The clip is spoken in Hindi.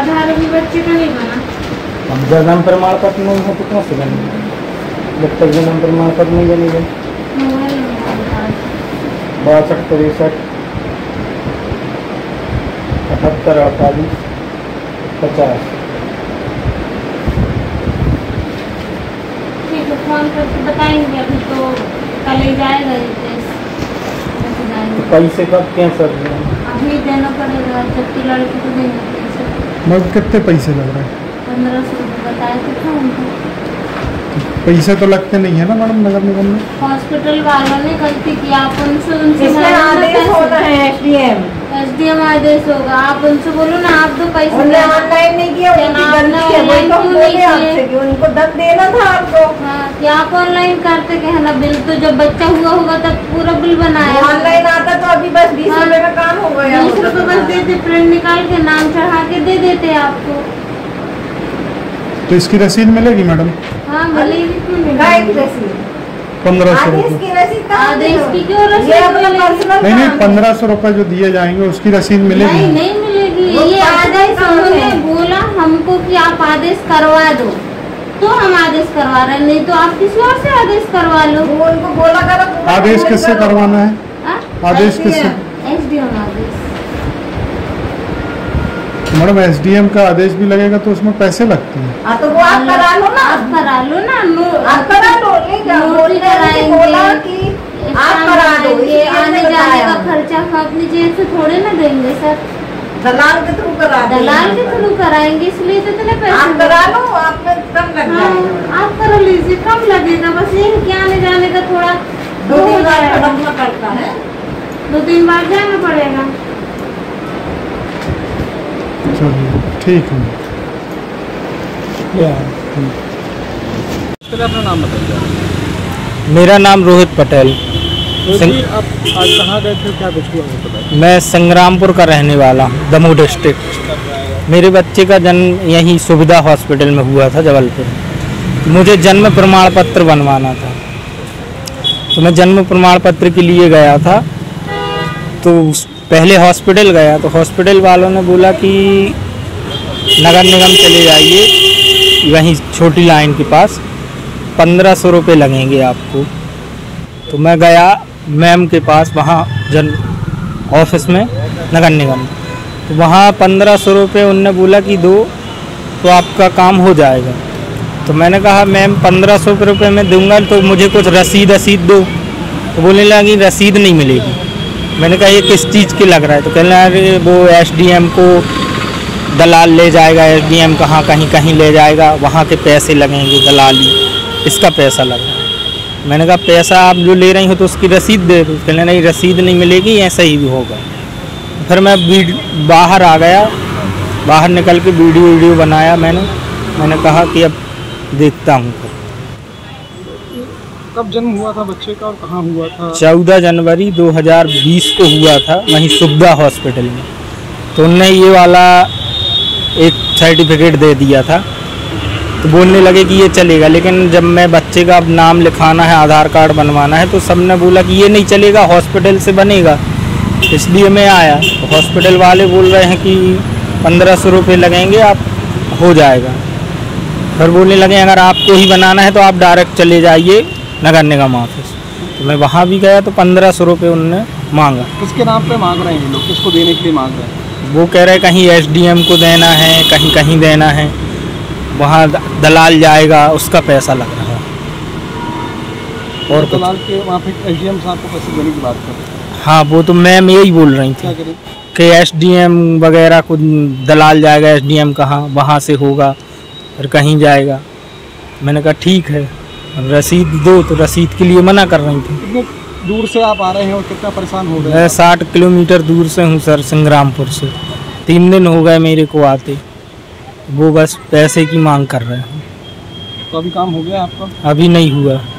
अठारहवीं बच्चे का नहीं बना। हम जन्म प्रमाण पत्र नहीं है तो कहाँ से बनेगा? जब तक जन्म प्रमाण पत्र नहीं बनेगा बासठ 63 78 48 50। ठीक है, फोन करके बताएंगे। अभी तो कल ही जाएगा ये पैसे का क्या सर? अभी देना पड़ेगा, जबकि लड़की को देना पड़ेगा। मैं कितने पैसे लग रहे हैं? 1500 बताया था उनको। पैसे तो लगते नहीं है ना मैडम नगर निगम में। हॉस्पिटल वालों ने गलती की, आप उनसे आदेश होता है एसडीएम आदेश होगा, आप उनसे बोलो ना आप तो पैसे ऑनलाइन नहीं किया है, उनको दंड देना था आपको। क्या आप ऑनलाइन करते क्या है ना? बिल तो जब बच्चा हुआ होगा तब पूरा बिल बनाया। ऑनलाइन आता तो अभी बस 20 रुपए का काम हो गया। 20 रुपए बस देते, प्रिंट निकाल के नाम चढ़ा के दे देते आपको। तो इसकी रसीद मिलेगी मैडम? हाँ मिलेगी। 1500 नहीं 1500 रुपए जो दिए जाएंगे उसकी रसीद मिलेगी? नहीं मिलेगी। ये आदेश उन्होंने बोला हमको कि आप आदेश करवा दो, तो हम आदेश करवा रहे हैं, नहीं तो आप किसी और से आदेश करवा लो। उनको बोला करो। आदेश किससे करवाना है? आदेश किससे? एसडीएम आदेश। मैडम एसडीएम का आदेश भी लगेगा तो उसमें पैसे लगते हैं। तो वो आप करा लो ना, आप करा लो ना, आप करा लो। बोला कि आप करा दो, ये आने जाने का खर्चा अपनी जेब से थोड़े ना देंगे सर, दलाल के थ्रू करा, दलाल के थ्रू कराएंगे, इसलिए तो इतने पैसे। आप करा लो, आप में कम लगेगा। आप करा लीजिए, कम लगेगा। बस यही कि आने जाने का थोड़ा 2-3 बार खर्चा पड़ता है, 2-3 बार जाना पड़ेगा। चलिए ठीक है। अपना नाम बताइए। मेरा नाम रोहित पटेल। आप आज कहाँ गए थे, क्या कुछ हुआ? मैं संग्रामपुर का रहने वाला, दमोह डिस्ट्रिक्ट। मेरे बच्चे का जन्म यहीं सुविधा हॉस्पिटल में हुआ था, जबलपुर। मुझे जन्म प्रमाण पत्र बनवाना था, तो मैं जन्म प्रमाण पत्र के लिए गया था। तो पहले हॉस्पिटल गया तो हॉस्पिटल वालों ने बोला कि नगर निगम चले जाइए, वहीं छोटी लाइन के पास 1500 रुपये लगेंगे आपको। तो मैं गया मैम के पास, वहाँ जन ऑफिस में नगर निगम, तो वहाँ 1500 रुपये उनने बोला कि दो तो आपका काम हो जाएगा। तो मैंने कहा मैम 1500 रुपये मैं दूंगा तो मुझे कुछ रसीद रसीद दो। तो बोलने लगी रसीद नहीं मिलेगी। मैंने कहा ये किस चीज़ की लग रहा है? तो कहने लगा वो एसडीएम को दलाल ले जाएगा, एसडीएम कहाँ कहीं कहीं ले जाएगा, वहाँ के पैसे लगेंगे, दलाली इसका पैसा लगेगा। मैंने कहा पैसा आप जो ले रही हो तो उसकी रसीद दे दो। कहने नहीं रसीद नहीं मिलेगी, ऐसा ही भी होगा। फिर मैं बाहर आ गया, बाहर निकल के वीडियो बनाया मैंने कहा कि अब देखता हूँ। कब जन्म हुआ था बच्चे का और कहाँ हुआ था? 14 जनवरी 2020 को हुआ था, वहीं सुविधा हॉस्पिटल में। तो उनने ये वाला एक सर्टिफिकेट दे दिया था, तो बोलने लगे कि ये चलेगा। लेकिन जब मैं बच्चे का अब नाम लिखाना है, आधार कार्ड बनवाना है, तो सबने बोला कि ये नहीं चलेगा, हॉस्पिटल से बनेगा। इसलिए मैं आया, तो हॉस्पिटल वाले बोल रहे हैं कि 1500 रुपये लगेंगे, आप हो जाएगा। फिर बोलने लगे अगर आपको ही बनाना है तो आप डायरेक्ट चले जाइए नगर निगम ऑफिस। तो मैं वहाँ भी गया तो 1500 रुपये उनने मांगा। किसके नाम पर मांग रहे हैं लोग, किसको देने के लिए मांग रहे हैं? वो कह रहे कहीं एसडीएम को देना है, कहीं कहीं देना है, वहाँ दलाल जाएगा, उसका पैसा लग रहा है। और दलाल के वहाँ पे एसडीएम साहब को पैसे देने की बात कर रहे हैं। हाँ वो तो मैम यही बोल रही थी कि एसडीएम वगैरह को दलाल जाएगा, एसडीएम कहाँ, वहाँ से होगा और कहीं जाएगा। मैंने कहा ठीक है रसीद दो, तो रसीद के लिए मना कर रही थी। दूर से आप आ रहे हैं और कितना परेशान हो गए? मैं 60 किलोमीटर दूर से हूँ सर, संग्रामपुर से। 3 दिन हो गए मेरे को आते, वो बस पैसे की मांग कर रहे हैं। तो अभी काम हो गया आपका? अभी नहीं हुआ।